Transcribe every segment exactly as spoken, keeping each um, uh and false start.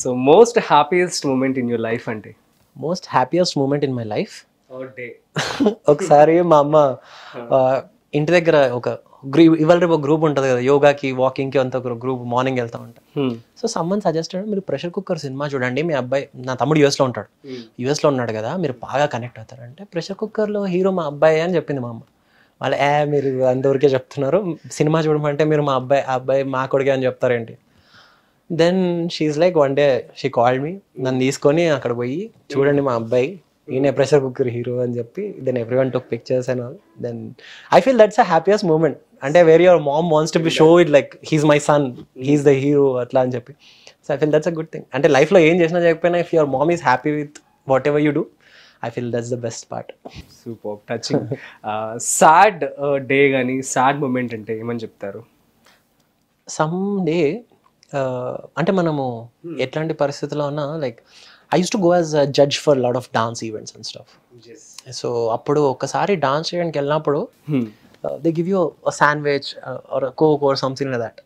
So, most happiest moment in your life ante? Most happiest moment in my life? Or day? Oksari, mama, inti daggara oka group, ivalrepo group untadi kada, yoga ki, walking ki anta group morning elta unta. So, someone suggested meeru pressure cooker cinema chudandi, mee abbai na tammudu U S lo untadu. U S lo unnadu kada, meeru baga connect avtaru ante pressure cooker lo hero ma abbai ani cheppindi mama. Valla eh meeru andavurike cheptunnaru cinema chudamante meeru ma abbai abbai ma kodige ani cheptaru enti. Then she's like, one day she called me, nannu iskoni akkada poyi chudandi ma abbai ine pressure cooker hero ani cheppi, then everyone took pictures and all. Then I feel that's the happiest moment ante where your mom wants to be show it like he's my son, he's the hero atla ani cheppi. So I feel that's a good thing ante life lo em chesina cheyakapena if your mom is happy with whatever you do, I feel that's the best part. Super touching. Uh, sad uh, day gani sad moment ante em ani cheptaru? Some day అంటే మనము ఎట్లాంటి పరిస్థితుల్లో ఉన్నా like I use to go as a judge for lot of dance events and stuff. So అప్పుడు ఒక్కసారి dance చేయడానికి వెళ్ళినప్పుడు they give you sandwich or coke or something like that.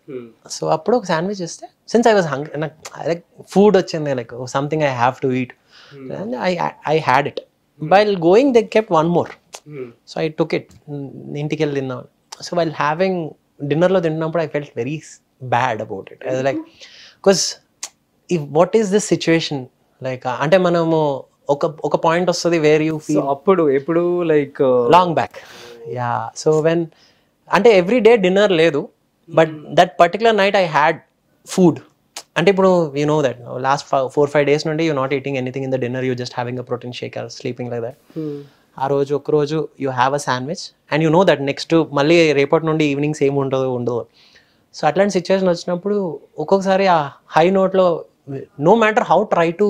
So అప్పుడు ఒక శాండ్విచ్ ఇస్తే సిన్స్ ఐ వాజ్ హంగ్రీ నాకు like food వచ్చింది like something I have to eat and I I had it. While going they kept one more. So I took it ఇంటికి వెళ్ళి తిన్నాను. So while having డిన్నర్లో తిన్నప్పుడు I felt very bad about it. I was like, because if what is this situation like ante manamo oka oka point ostadi where you feel so appudu eppudu like uh, long back. Yeah, so when ante every day dinner ledu, but that particular night I had food ante ippudu you know that no? Last four five days nundi you're not eating anything in the dinner, you're just having a protein shake or sleeping like that. Hmm. ఆ రోజు ఒక రోజు you have a sandwich and you know that next to malli report nundi evening same untado undado. So అట్లాంటి situation వచ్చినప్పుడు ఒక్కొక్కసారి ఆ high నోట్లో no matter how try to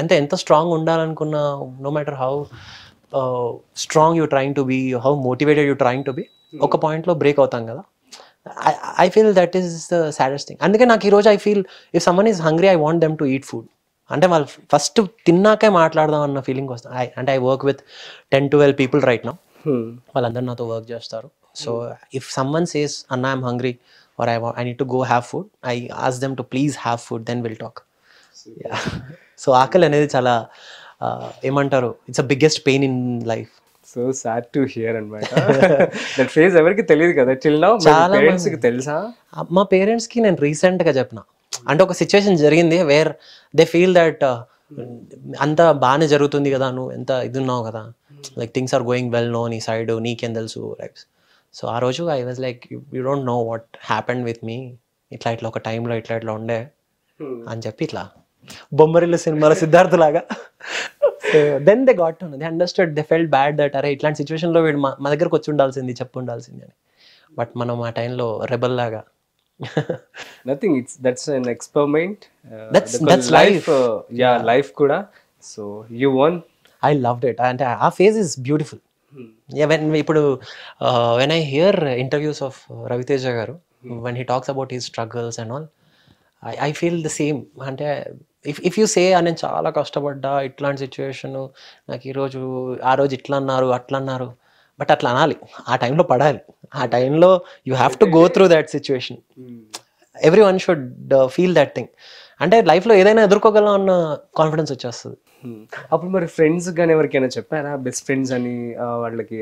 ఎంత ఎంత స్ట్రాంగ్ ఉండాలనుకున్నా, no matter how strong you trying to be, how motivated you trying to be, ఒక పాయింట్లో బ్రేక్ అవుతాం కదా. I feel that is the saddest thing. అందుకే నాకు ఈరోజు I feel if someone is hungry I want them to eat food. అంటే వాళ్ళు first తిన్నాకే మాట్లాడదాం అన్న ఫీలింగ్ వస్తుంది. ఐ అంటే I work with ten twelve people right now, వాళ్ళందరూ నాతో వర్క్ చేస్తారు. సో ఇఫ్ సమ్మన్ సేస్ అన్న I'm hungry or I want, I need to go have food, I ask them to please have food, then we'll talk. Yeah. So aakal anedi chala em antaru, it's a biggest pain in life. So sad to hear anamata. That phase everiki teliyadu kada till now. My parents ki telusa? My parents ki nen recent ga chepna ante oka situation jarigindi where they feel that uh, anta baane jarugutundi kada, nu enta idunnavu kada, like things are going well no ni side neekem telusu right. So ఆ రోజు I was like you don't know what happened with me, ఇట్లా ఇట్లా ఒక టైంలో ఇట్లా ఇట్లా ఉండే అని చెప్పి ఇట్లా బొమ్మరిల్లు సినిమాలో సిద్ధార్థ లాగా. So then they got to know, they understand, they felt bad that అరే ఇట్లాంటి సిచ్యువేషన్లో వీడు మా మా దగ్గరకు వచ్చి ఉండాల్సింది, చెప్పు ఉండాల్సింది అని. బట్ మనం ఆ టైంలో రెబల్ లాగా nothing. It's that's an experiment, that's that's life. Yeah life కూడా. So you won, I loved it. అంటే ఆ phase is beautiful. Yeah, when ఇప్పుడు when I hear interviews of Ravitej Jagaru, when he talks about his struggles and all, I I feel the same. అంటే if if you say నేను చాలా కష్టపడ్డా, ఇట్లాంటి situation నాకు ఈరోజు, ఆ రోజు ఇట్లా అన్నారు అట్లా అన్నారు, బట్ అట్లా అనాలి, ఆ టైంలో పడాలి, ఆ టైంలో you have to go through that situation. Everyone should feel that thing. అంటే లైఫ్లో ఏదైనా ఎదుర్కోగలం అన్న కాన్ఫిడెన్స్ వచ్చేస్తుంది. అప్పుడు మరి ఫ్రెండ్స్ కానీ ఎవరికైనా చెప్పారా బెస్ట్ ఫ్రెండ్స్ అని? వాళ్ళకి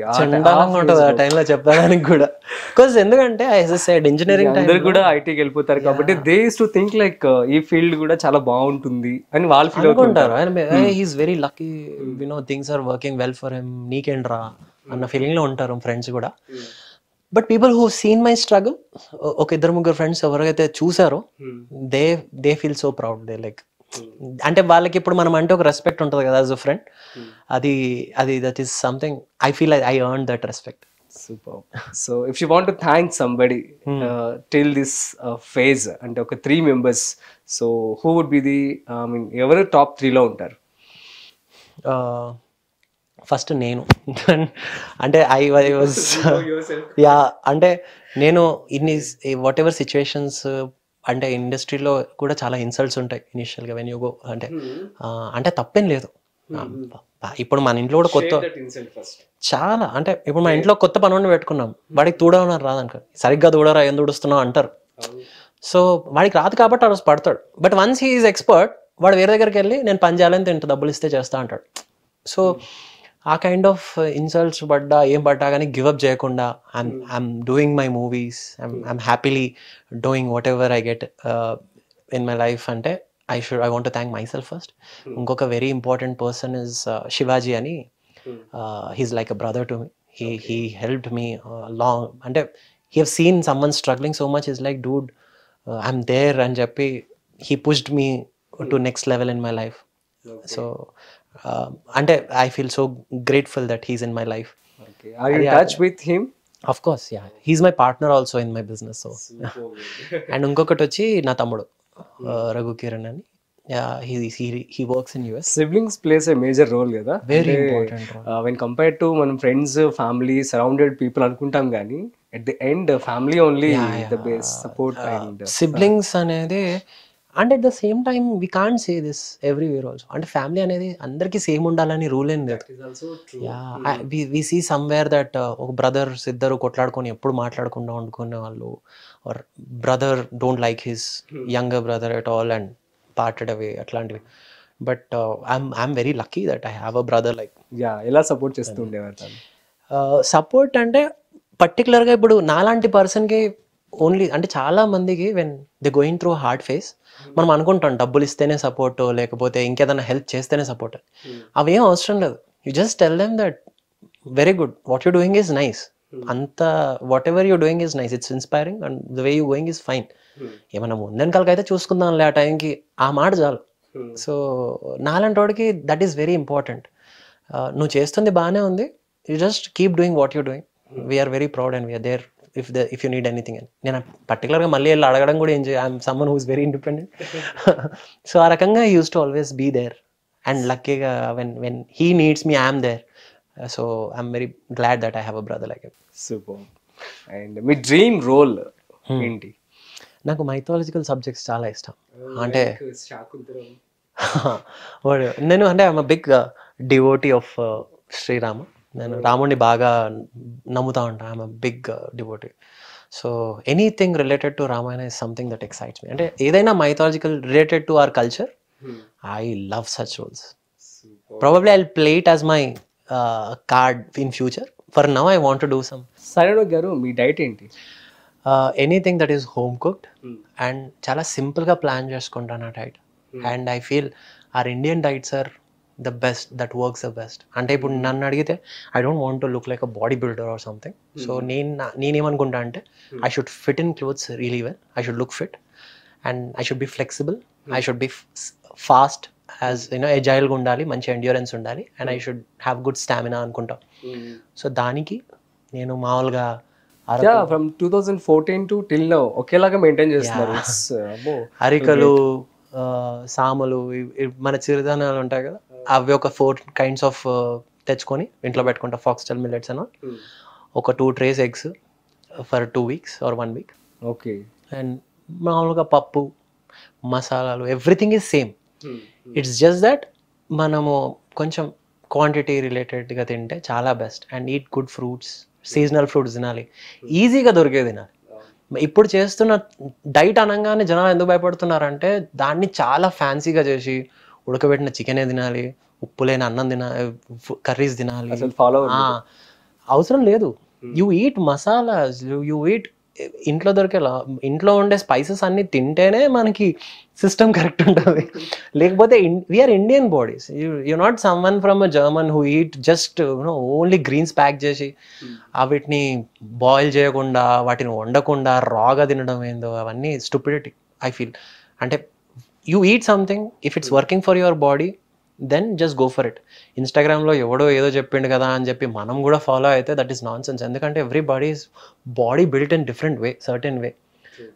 ఉంటుంది ఆ టైంలో చెప్పడానికి కూడా. బికాస్ ఎందుకంటే యాజ్ ఐ సెడ్ ఇంజనీరింగ్ అందరూ కూడా ఐటీకి వెళ్ళిపోతారు కాబట్టి they use to think like ఈ ఫీల్డ్ కూడా చాలా బాగుంటుంది అని వాళ్ళు ఫీల్ అవుతుంటారు. He is very lucky, you know things are working well for him, నీకేంట్రా అన్న ఫీలింగ్లో ఉంటారు ఫ్రెండ్స్ కూడా. But people who have seen my struggle, okay, idhar mugur friends evaraithe chusaro, they they feel so proud. They like ante vallaki ippudu manam ante oka respect untadu kada as a friend, adi adi that is something I feel like I earned that respect. Super. So if you want to thank somebody uh, till this uh, phase ante oka three members, so who would be the I mean evaru top three lo untaru? uh first నేను, అంటే I I was yeah అంటే నేను ఇన్ని what ever situations అంటే ఇండస్ట్రీలో కూడా చాలా insults ఉంటాయి ఇనిషియల్గా వెన్ యూ గో. అంటే అంటే తప్పేం లేదు, ఇప్పుడు మన ఇంట్లో కూడా కొత్త చాలా అంటే ఇప్పుడు మన ఇంట్లో కొత్త పనులను పెట్టుకున్నాం, వాడికి తూడవన్నారు రాదనుకో, సరిగ్గా తూడరా ఏం తూడుస్తున్నావు అంటారు. So, vaadiki raadu kabatti adu padtadu. But once he is expert, vaadu vere daggariki velli nenu pani cheyalante inta dabbulu iste chestha antadu. So, a kind of insults padda em padda gaani give up cheyakunda I'm I'm doing my movies. I'm I'm happily doing whatever I get uh, in my life ante I should I want to thank myself first. Inkoka very important person is uh, Shivaji ani. Uh, he's like a brother to me. He okay. he helped me uh, long ante he have seen someone struggling so much is like dude Uh, I'm there and Jappi, he pushed me mm. to next level in my life. Okay. So, uh, and I, I feel so grateful that he's in my life. Okay. Are you in yeah, touch with him? Of course, yeah. He's my partner also in my business. So, and unkokoto chi na tamudu Raghu Kiran ani. Yeah, he he he works in U S. Siblings plays a major role, kada. Very and, important role. Uh, when compared to man friends, family, surrounded people, anukuntam gaani. At the end, family only yeah, yeah. the best support uh, and siblings anedi and at the same time we can't say this everywhere also. And family anedi andarki same undalani rule em ledhu. That is also true. Yeah, mm. I, we we see somewhere that uh, brother siddaru kotladukoni eppudu maatladukunda undukone vallu or brother don't like his mm. younger brother at all and parted away atlantivi. But uh, I'm I'm very lucky that I have a brother like yeah ela support chestunde vartanu uh, support ante particular ga ippudu naalanti person ki only ante chaala mandiki when they going through hard phase మనం అనుకుంటాం డబ్బులు ఇస్తేనే support లేకపోతే ఇంకేదైనా help చేస్తేనే support అవేం అవసరం లేదు. You just tell them that very good what you doing is nice అంత whatever you doing is nice it's inspiring and the way you going is fine ఏమన్నా ముందెనకాలకైతే చూసుకుందాంలే ఆ టైంకి ఆ మాట చాలు. సో నాలాంటి వాడికి దట్ ఈస్ వెరీ ఇంపార్టెంట్. నువ్వు చేస్తుంది బాగానే ఉంది you just keep doing what you doing we are very proud and we are there if the if you need anything and nena particular ga malli ella adagadam kuda enjoy I am someone who is very independent so aa rakanga he used to always be there and lucky ga when when he needs me I am there uh, so I am very glad that I have a brother like him. Super. And my dream role enti naku mythological subjects chaala ishtam ante shakuntaram vaadu nenu ante I am a big uh, devotee of uh, Sri Rama. నేను రాముడిని బాగా నమ్ముతా ఉంటాను. I'm a big devotee. So anything related to Ramayana is something that excites me. అంటే ఏదైనా mythological related to our culture I love such roles. Probably I will play it as my card in future. For now I want to do some. సరేనా గారు మీ diet ఏంటి? Anything that is home cooked and చాలా సింపుల్గా plan చేసుకుంటాను ఆ diet. And I feel our Indian diets are the best that works the best. And I put nan adigite I don't want to look like a bodybuilder or something. So neen neen em anukunta ante I should fit in clothes really well. I should look fit and I should be flexible. I should be fast as you know agile ga undali, manchi endurance undali and I should have good stamina anukunta. So daniki nenu maavaluga yeah from twenty fourteen to till now okay laga maintain chestunaru. It's abbo arikalu సాములు మన చిరుధాన్యాలు ఉంటాయి కదా అవి ఒక four kinds of తెచ్చుకొని ఇంట్లో పెట్టుకుంటా. ఫాక్స్టెల్ మిల్లెట్స్ అన్న ఒక two trays eggs for two weeks or one week. Okay. And మామూలుగా పప్పు మసాలాలు everything is same. It's just that మనము కొంచెం క్వాంటిటీ రిలేటెడ్గా తింటే చాలా best. And eat good fruits seasonal fruits తినాలి ఈజీగా దొరికేది తినాలి. ఇప్పుడు చేస్తున్న డైట్ అనగానే జనాలు ఎందుకు భయపడుతున్నారంటే దాన్ని చాలా ఫ్యాన్సీగా చేసి ఉడకబెట్టిన చికెనే తినాలి ఉప్పు లేని అన్నం తిన కర్రీస్ తినాలి అవసరం లేదు. You eat masalas you eat ఇంట్లో దొరికేలా ఇంట్లో ఉండే స్పైసెస్ అన్ని తింటేనే మనకి సిస్టమ్ కరెక్ట్ ఉంటుంది. లేకపోతే we are Indian bodies you not someone from a German who eat just you know only greens pack చేసి వీటిని బాయిల్ చేయకుండా వాటిని వండకుండా రాగా తినడం ఏందో అవన్నీ స్టూపిడిటీ ఐ ఫీల్. అంటే you eat something if it's working for your body then just go for it. ఇన్స్టాగ్రామ్లో ఎవడో ఏదో చెప్పిండు కదా అని చెప్పి మనం కూడా ఫాలో అయితే దట్ ఈస్ నాన్ సెన్స్. ఎందుకంటే every body is body built in different way certain way.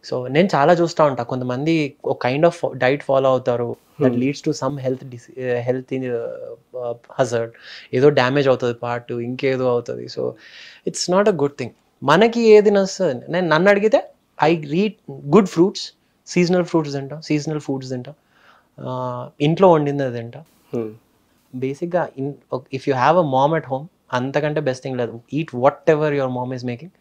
So నేను చాలా చూస్తూ ఉంటాను కొంతమంది ఒక కైండ్ ఆఫ్ డైట్ ఫాలో అవుతారు that leads to some health dis health hazard ఏదో డ్యామేజ్ అవుతుంది పార్ట్ ఇంకేదో అవుతుంది. So it's not a good thing. మనకి ఏది నచ్చుతుంది నేను నన్ను అడిగితే I read good fruits seasonal fruits తింటాం సీజనల్ ఫుడ్స్ తింటాం ఇంట్లో వండింది అది తింటాం. బేసిక్గా in if you have a mom at home అంతకంటే బెస్ట్ థింగ్ లేదు. Eat whatever your mom is making